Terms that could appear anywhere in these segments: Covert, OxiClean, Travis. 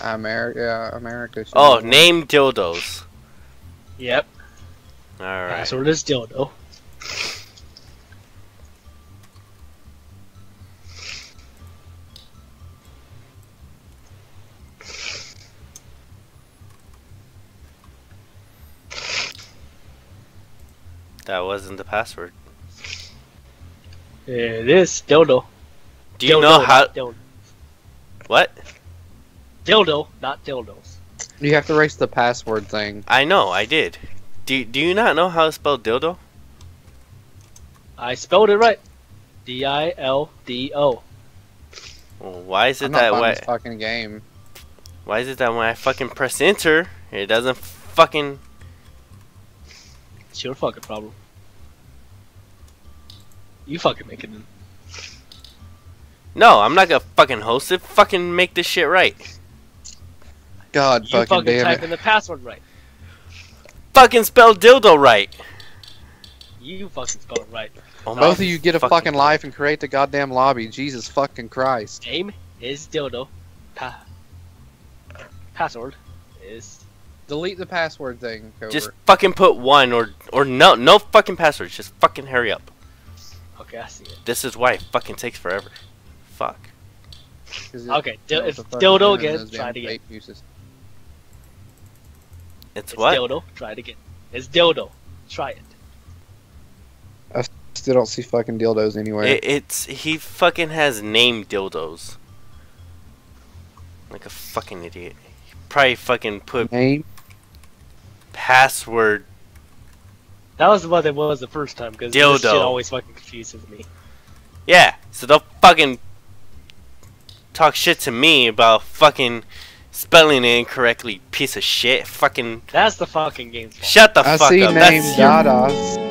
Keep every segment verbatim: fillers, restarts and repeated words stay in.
America, America. Oh, name dildos. Yep. All right. Password is dildo. That wasn't the password. It is dildo. Do you dildo, know how? Dildo. What? Dildo, not dildos. You have to erase the password thing. I know, I did. Do Do you not know how to spell dildo? I spelled it right. D I L D O. Well, why is it I'm that not way? This fucking game. Why is it that when I fucking press enter, it doesn't fucking? It's your fucking problem. You fucking make it in. No, I'm not gonna fucking host it. Fucking make this shit right. God you fucking, fucking damn type it. in the password right. Fucking spell dildo right. You fucking spell it right. Oh, both of you get a fucking, fucking life and create the goddamn lobby. Jesus fucking Christ. Name is dildo. Pa password is. Delete the password thing. Covert. Just fucking put one or or no no fucking passwords. Just fucking hurry up. Okay, I see it. This is why it fucking takes forever. Fuck. It, okay, d it's dildo again. Try it again. Uses. It's, it's what? Dildo. Try it again. It's dildo. Try it. I still don't see fucking dildos anywhere. It, it's he fucking has named dildos. Like a fucking idiot. He probably fucking put name password. That was what it was the first time because this shit always fucking confuses me. Yeah, so don't fucking talk shit to me about fucking spelling it incorrectly, piece of shit. Fucking. That's the fucking game's fault. Shut the I fuck see up. Name That's Dada.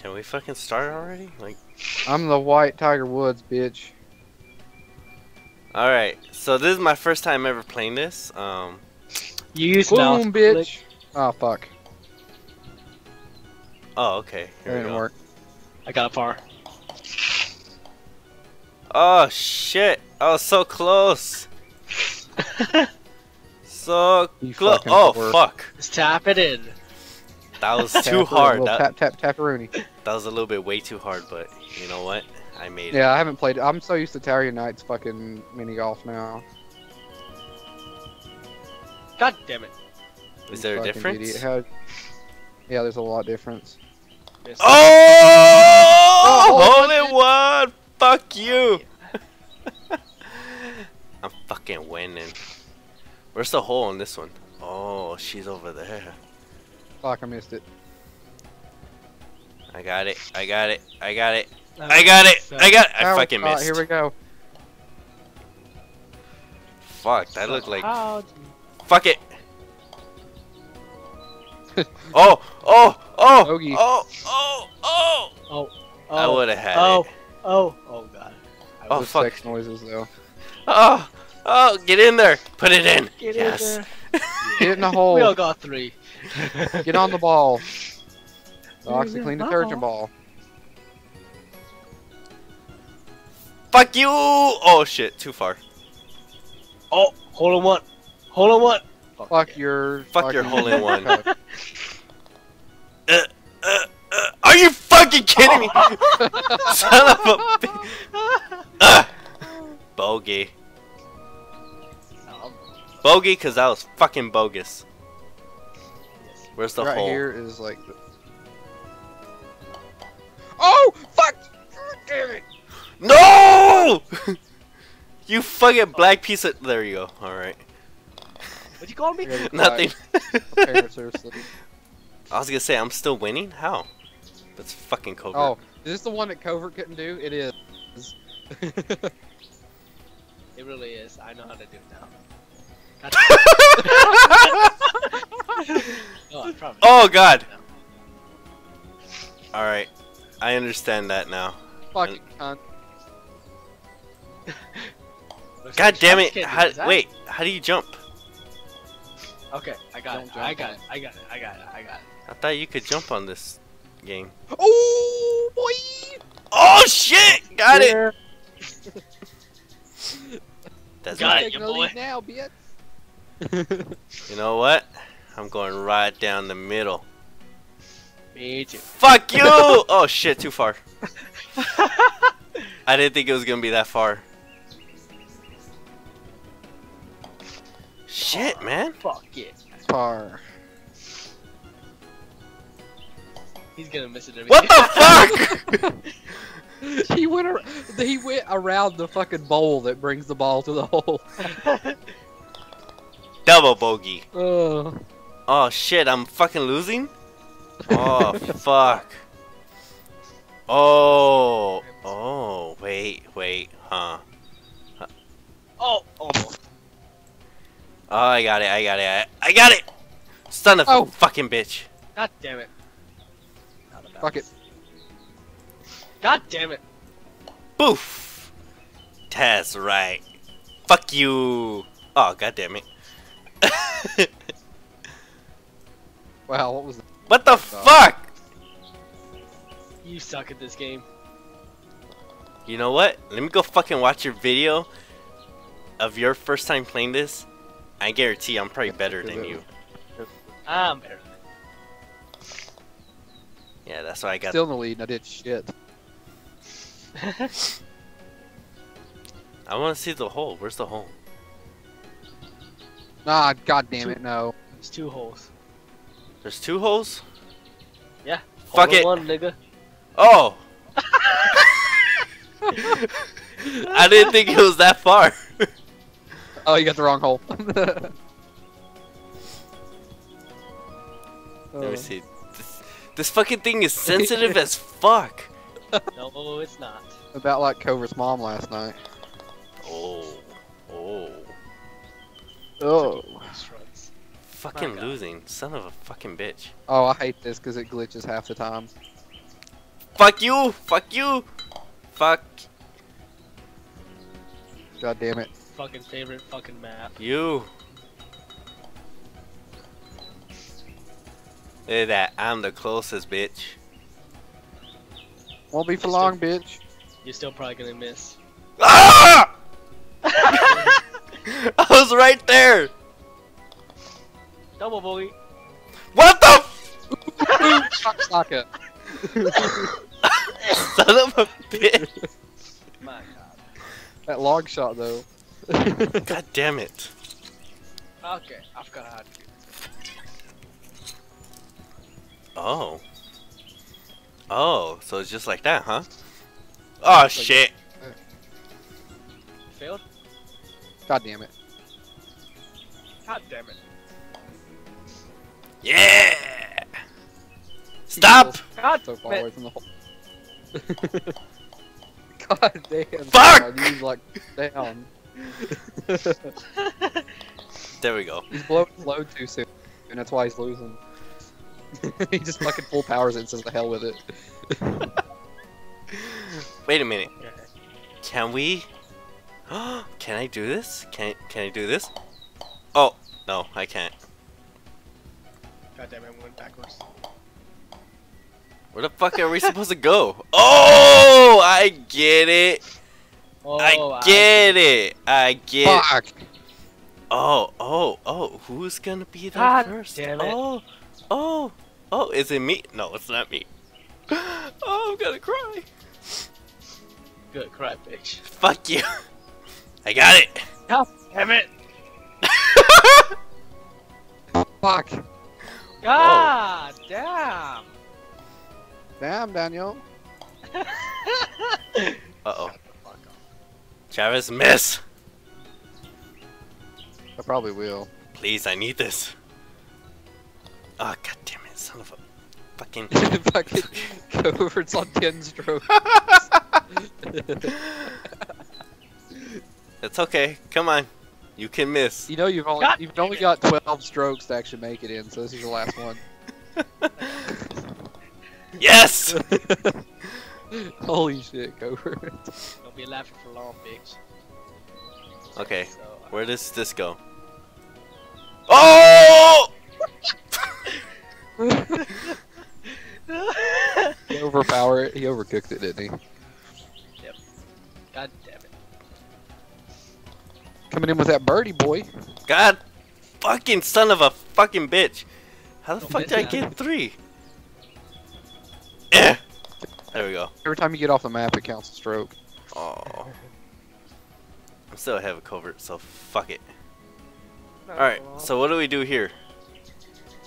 Can we fucking start already? Like, I'm the white Tiger Woods, bitch. Alright, so this is my first time ever playing this. Um, you use boom, mouse bitch. Click. Oh, fuck. Oh, okay. Here that we didn't go. work. I got far. Oh, shit. I was so close. so close. Oh, work. fuck. Just tap it in. That was too hard. That, tap, tap, tap-a-rooney. That was a little bit way too hard, but you know what? I made yeah, it. I haven't played it. I'm so used to Tarry Knight's fucking mini golf now. God damn it. Is there a difference? How... Yeah, there's a lot of difference. There's oh! Hole in one! Fuck you! Yeah. I'm fucking winning. Where's the hole in this one? Oh, she's over there. Fuck, I missed it. I got it. I got it. I got it. I got it! I got it! I fucking missed. Here we go. Fuck, that looked like... Fuck it! Oh! Oh! Oh! Oh! Oh! Oh! Oh! I would've had it. Oh! Oh! Oh god. Oh fuck. Sex noises though. Oh! Oh! Get in there! Put it in! Get in there! Get in the hole! We all got three. Get on the ball. The OxiClean detergent ball. Fuck you! Oh shit, too far. Oh, hole in one. Hole in one. Fuck, fuck yeah. your. Fuck, fuck your hole in one. uh, uh, uh, are you fucking kidding me? Son of a bitch. Uh, bogey. Bogey, cause that was fucking bogus. Where's the right hole? Right here is like. The... Oh fuck! Damn it! No! You fucking black piece of. There you go. All right. What'd you call me? Nothing. I was gonna say I'm still winning. How? That's fucking Covert. Oh, is this the one that Covert couldn't do? It is. It really is. I know how to do it now. oh, I oh God. All right, I understand that now. Fucking cunt. God damn it! How, wait, how do you jump? Okay, I got it. I got it. I got it. I got it. I got it. I thought you could jump on this game. Oh boy! Oh shit! Got yeah. it. That's got it, you boy. Now, bitch. You know what? I'm going right down the middle. Me too. Fuck you! Oh shit! Too far. I didn't think it was gonna be that far. Shit, man. Fuck it. Par. He's gonna miss it every What the fuck? He went around, he went around the fucking bowl that brings the ball to the hole. Double bogey. Uh. Oh shit, I'm fucking losing? Oh fuck. Oh. Oh, wait, wait, huh. huh. Oh, almost. Oh, I got it, I got it, I, I got it! Son of a oh. fucking bitch. God damn it. Fuck it. God damn it. Boof! That's right. Fuck you! Oh, god damn it. Wow, what was that? What the fuck? You suck at this game. You know what? Let me go fucking watch your video of your first time playing this. I guarantee I'm probably better than you. I'm better than you. Yeah, that's why I got... Still in the lead, and I did shit. I want to see the hole. Where's the hole? Ah, goddamn it, no. There's two holes. There's two holes? Yeah. Fuck it. One, nigga. Oh! I didn't think it was that far. Oh, you got the wrong hole. Let me see. This, this fucking thing is sensitive as fuck. No, it's not. About like Covert's mom last night. Oh. Oh. Oh. Fucking losing. Son of a fucking bitch. Oh, I hate this because it glitches half the time. Fuck you! Fuck you! Fuck. God damn it. Fucking favorite fucking map. You. Look at that. I'm the closest, bitch. Won't be for you're long, still, bitch. You're still probably gonna miss. Ah! I was right there. Double bogey. What the? Fuck soccer. Son of a bitch. My God. That log shot though. God damn it. Okay, I've got a hard to Oh. Oh, so it's just like that, huh? Oh, oh shit. Like... Failed? God damn it. God damn it. Yeah! Stop! God, so far away from the hole. God damn. Fuck! God, he's like, down. There we go. He's blowing load too soon, and that's why he's losing. He just fucking full powers it and says the hell with it. Wait a minute. Can we? Can I do this? Can Can I do this? Oh no, I can't. God damn it! I went backwards. Where the fuck are we supposed to go? Oh, I get it. Oh, I get I... it! I get Fuck. it! Oh, oh, oh, who's gonna be there God first? Damn it. Oh, oh, oh, is it me? No, it's not me. Oh, I'm gonna cry. Good cry, bitch. Fuck you. I got it. God damn it. Fuck. God oh. damn. Damn, Daniel. Uh-oh. Travis, miss! I probably will. Please, I need this. Oh, god damn it, son of a fucking. Fucking Covert's on ten strokes. It's okay, come on. You can miss. You know, you've only, you've only got twelve strokes to actually make it in, so this is your last one. Yes! Holy shit, Covert. Don't be laughing for long, bitch. Okay, so, uh, where does this go? Oh! overpower it? He overcooked it, didn't he? Yep. God damn it. Coming in with that birdie, boy. God fucking son of a fucking bitch. How the Don't fuck did I get three? Eh. There we go. Every time you get off the map, it counts a stroke. Oh. I still have a covert, so fuck it. Alright, so what do we do here?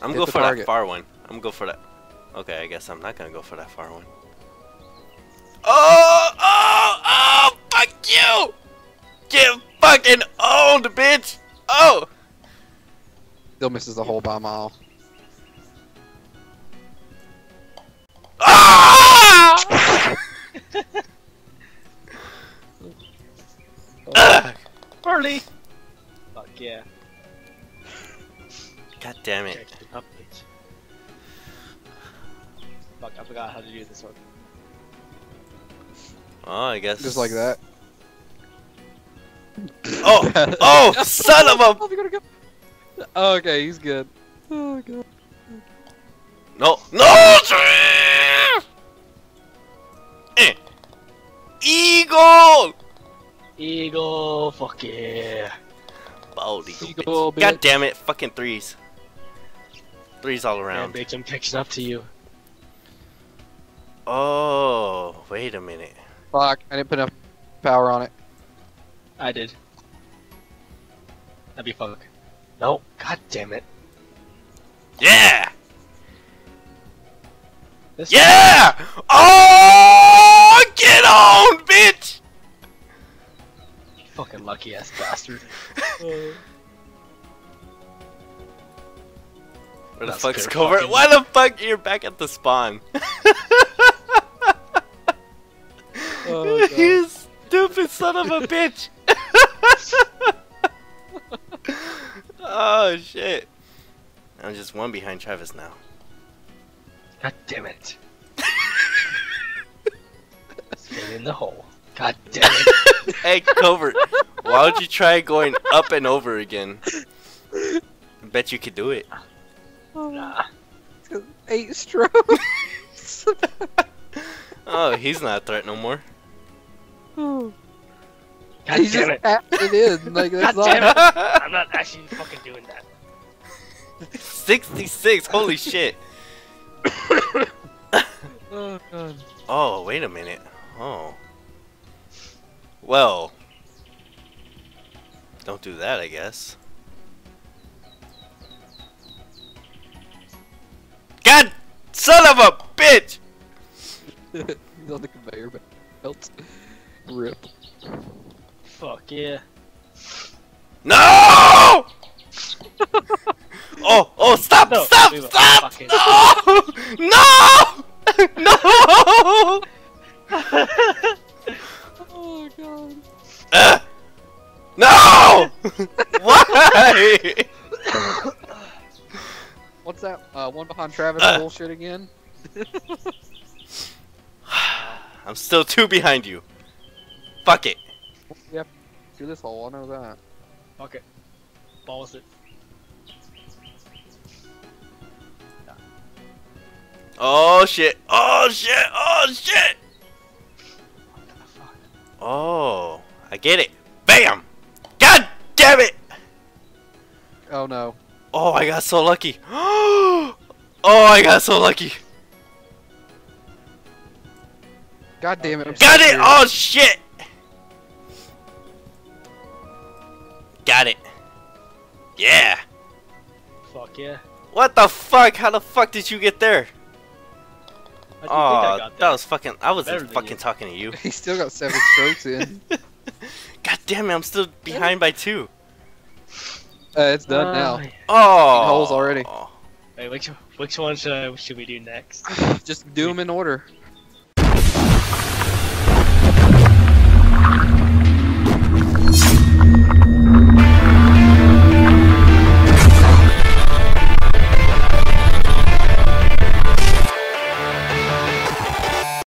I'm going go for target. that far one. I'm going go for that. Okay, I guess I'm not going to go for that far one. Oh! Oh! Oh! Fuck you! Get fucking owned, bitch! Oh! Still misses the hole by a mile. Ah! Ugh. Early. Fuck yeah. God damn it. Fuck, I forgot how to do this one. Oh, I guess. Just like that. Oh! Oh! Son of a! How's he gonna go? Oh, okay, he's good. Oh, God. No! No! Eh. Eagle! Eagle, fuck yeah. Bald eagle, eagle bitch. Bitch. God damn it, fucking threes. Threes all around. Yeah, bitch, I'm catching up to you. Oh, wait a minute. Fuck, I didn't put enough power on it. I did. That'd be fuck. No, god damn it. Yeah! This yeah! One. Oh, get on, bitch! You fucking lucky ass bastard. Where the That's fuck's Covert? Why the fuck you're back at the spawn? Oh, you stupid son of a bitch! Oh shit! I'm just one behind Travis now. God damn it! Stay in the hole. God damn it! Hey, Covert, why don't you try going up and over again? I bet you could do it. Oh, nah. Eight strokes. Oh, he's not a threat no more. God he damn just it! Tapped it in. Like, that's God damn it! I'm not actually fucking doing that. sixty-six. Holy shit! Oh, God. Oh, wait a minute. Oh. Well. Don't do that, I guess. God, son of a bitch! He's on the conveyor belt. Rip. Fuck yeah. No! Oh, oh, stop, no, stop, we stop! Fucking... No! No! No! Oh, God. Uh, no! Why? What's that? Uh, one behind Travis uh. bullshit again? I'm still two behind you. Fuck it. Yep. Do this hole, I know that. Fuck it. Balls it. Oh shit! Oh shit! Oh shit! What the fuck? Oh, I get it. Bam! God damn it! Oh no. Oh, I got so lucky. Oh, I got so lucky. God damn it! I'm got so it! Weird. Oh shit! Got it. Yeah. Fuck yeah. What the fuck? How the fuck did you get there? I oh, I got that was fucking. I wasn't fucking talking to you. He still got seven strokes in. God damn it! I'm still behind by two. Uh, it's done uh, now. Yeah. Oh, holes already. Wait, which which one should I, should we do next? Just do them in order.